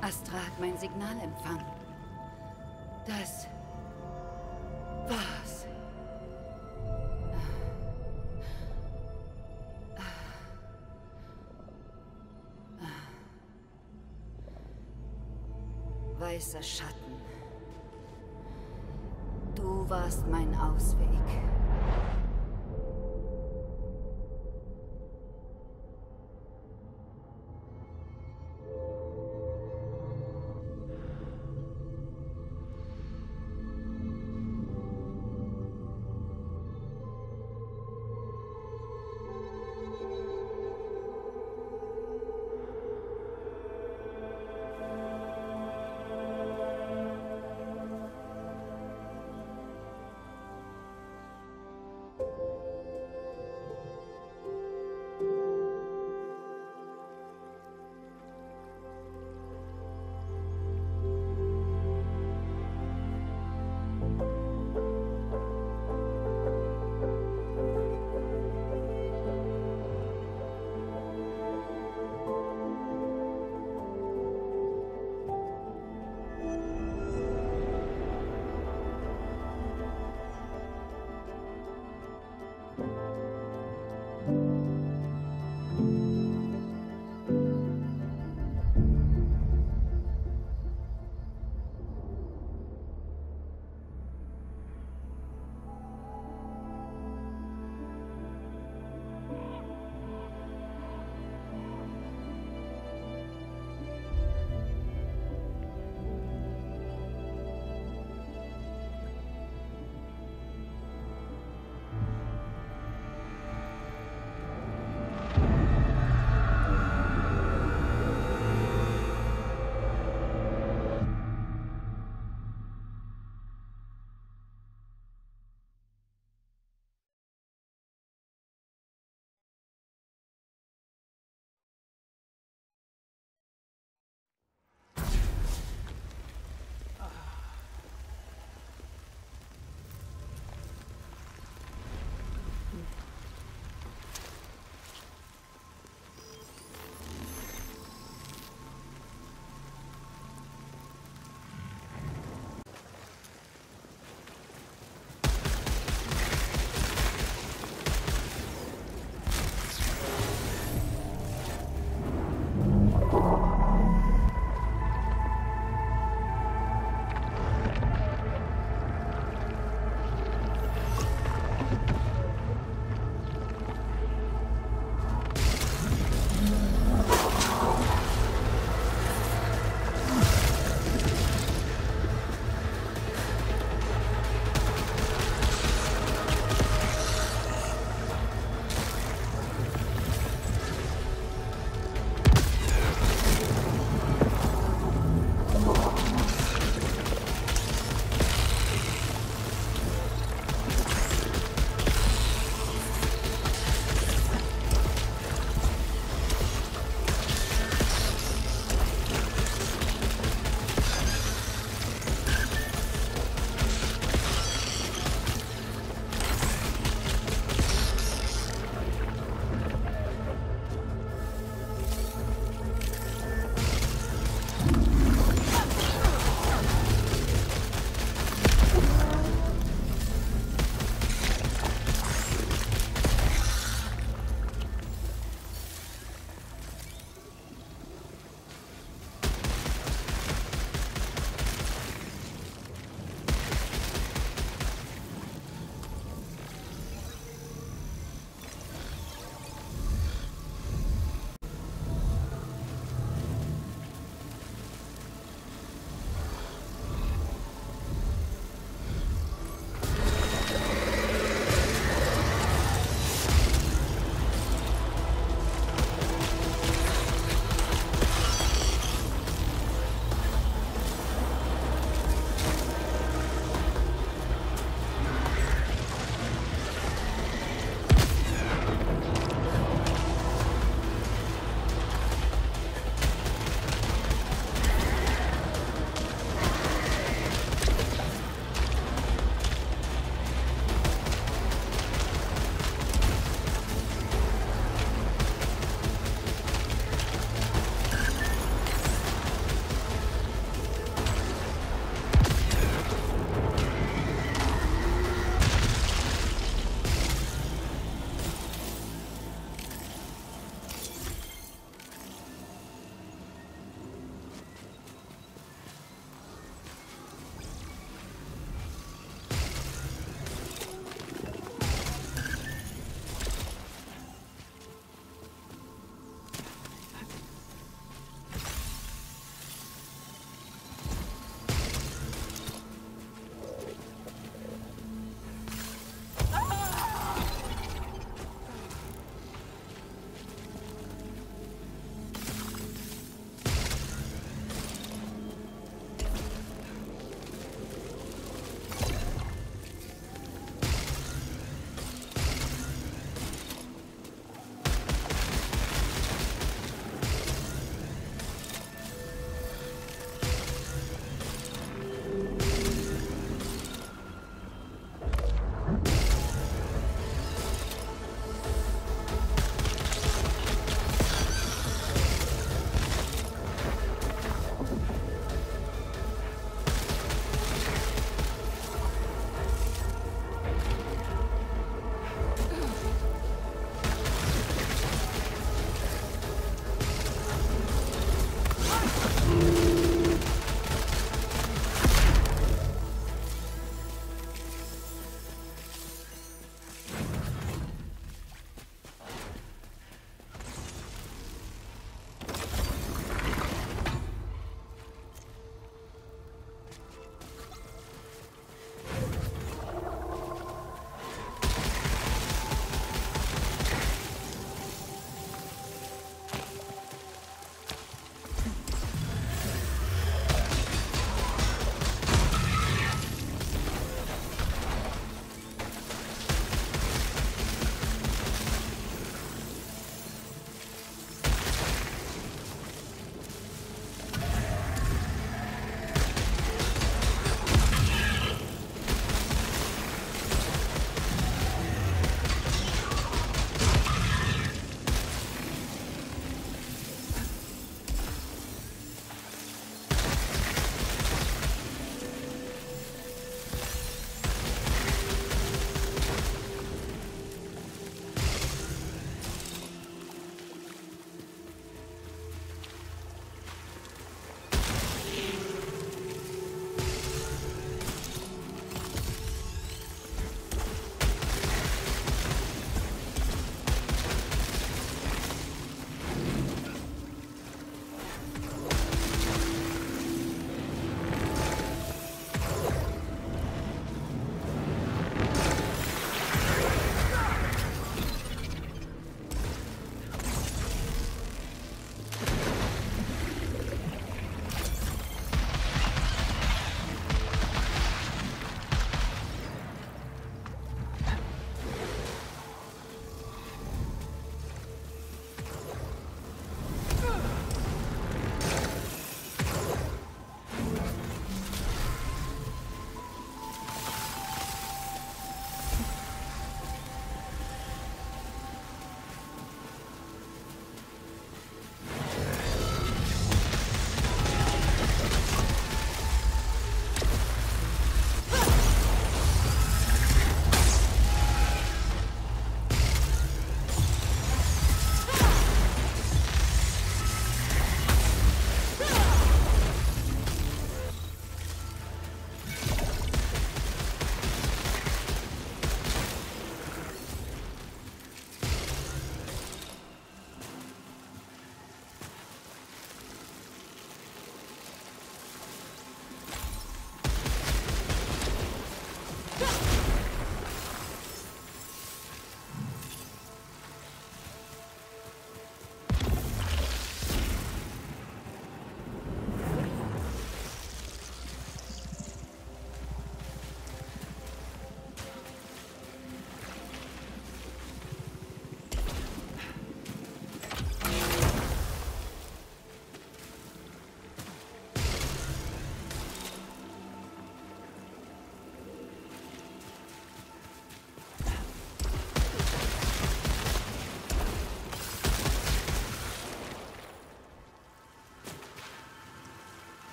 Astra hat mein Signal empfangen. Das war's. Weißer Schatten. Du warst mein Ausweg.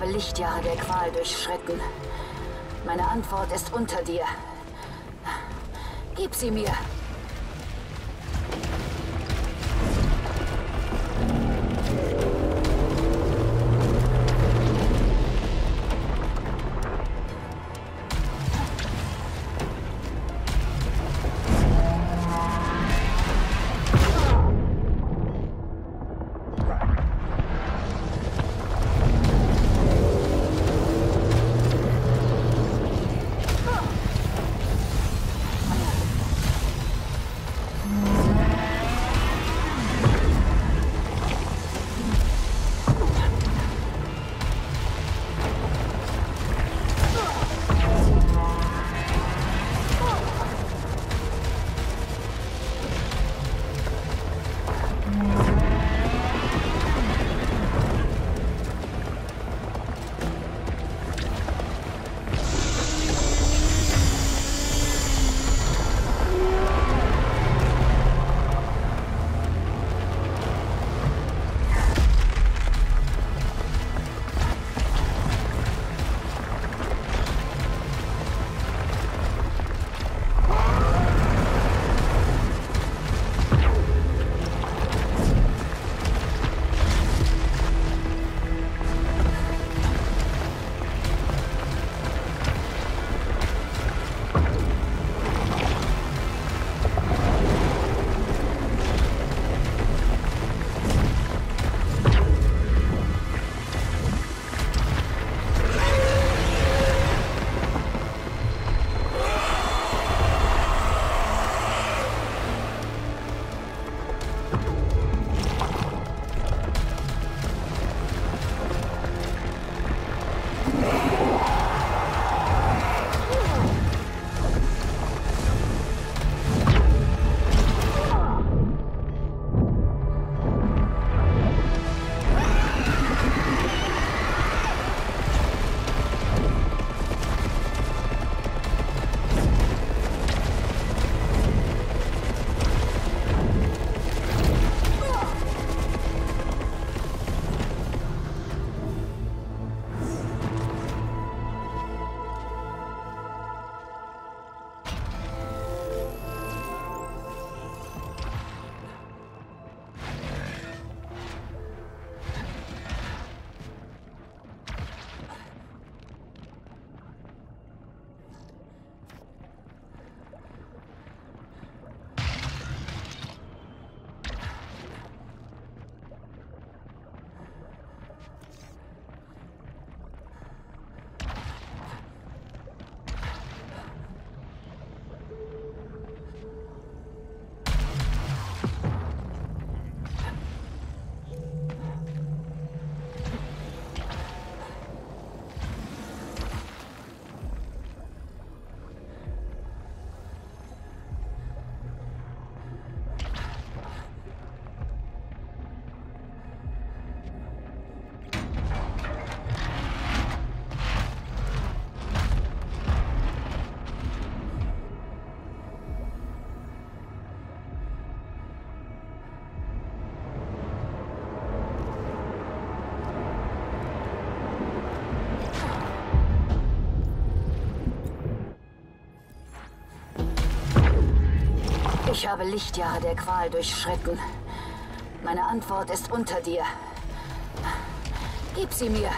habe Lichtjahre der Qual durchschritten. Meine Antwort ist unter dir. Gib sie mir. Ich habe Lichtjahre der Qual durchschritten. Meine Antwort ist unter dir. Gib sie mir.